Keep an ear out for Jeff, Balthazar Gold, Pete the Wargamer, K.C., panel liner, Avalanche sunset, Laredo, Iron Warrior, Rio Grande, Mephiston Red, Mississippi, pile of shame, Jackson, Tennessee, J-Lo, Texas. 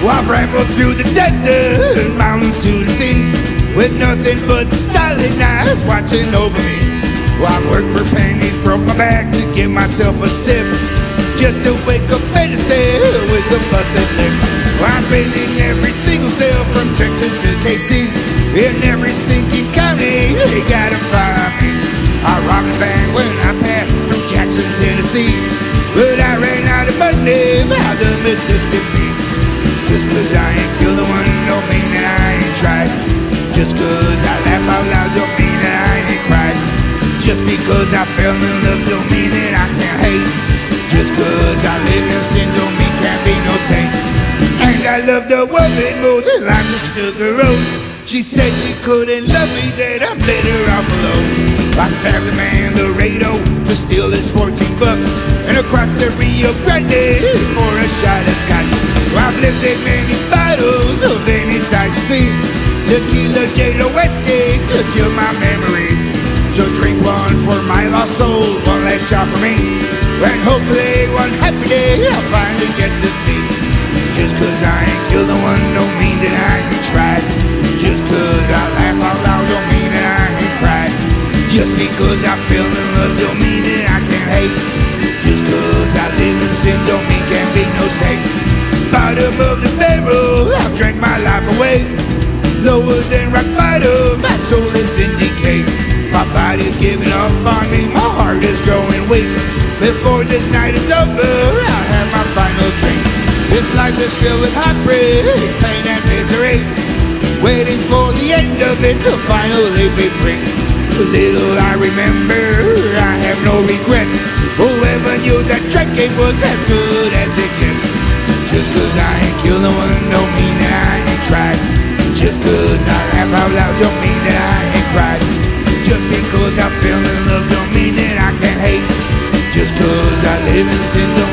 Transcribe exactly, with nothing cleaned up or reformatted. Well, I've rambled through the desert, mountain to the sea, with nothing but styling eyes watching over me. Well, I've worked for pennies, broke my back to give myself a sip, just to wake up and sail with a busted lip. Well, I've been in every single cell from Texas to K C, in every stinking county, they gotta fire me. I robbed a bank when I passed from Jackson, Tennessee, but I ran out of money out of Mississippi. Just cause I ain't killed the one don't mean that I ain't tried. Just cause I laugh out loud don't mean that I ain't cried. Just because I fell in love don't mean that I can't hate. Just cause I live in sin don't mean can't be no saint. And I love the woman more than life mistook her own. She said she couldn't love me, that I better off alone. I stabbed a man in Laredo to steal his fourteen bucks, and across the Rio Grande for a shot of scotch. Well, I've lived in many bottles of any size you see, tequila, J-Lo, whiskey to kill my memories. So drink one for my lost soul, one last shot for me, and hopefully one happy day I'll finally get to see. Just cause I ain't killed the one don't mean that I ain't tried. Just cause I laugh out loud don't mean that I ain't cried. Just because I fell in love don't mean that I can't hate. Just cause I live in sin don't mean can't be no saint. Bottom of the barrel, I've drank my life away, lower than rock bottom, my soul is in decay. My body's giving up on me, my heart is growing weak. Before this night is over, I'll have my final drink. This life is filled with heartbreak, pain and misery, waiting for the end of it to finally be free. Little I remember, I have no regrets. Whoever knew that drinking was as good as it gets. Just cause I ain't killed no one don't mean that I ain't tried. Just cause I laugh out loud don't mean that I ain't cried. Just because I fell in love don't mean that I can't hate. Just cause I live in sin don't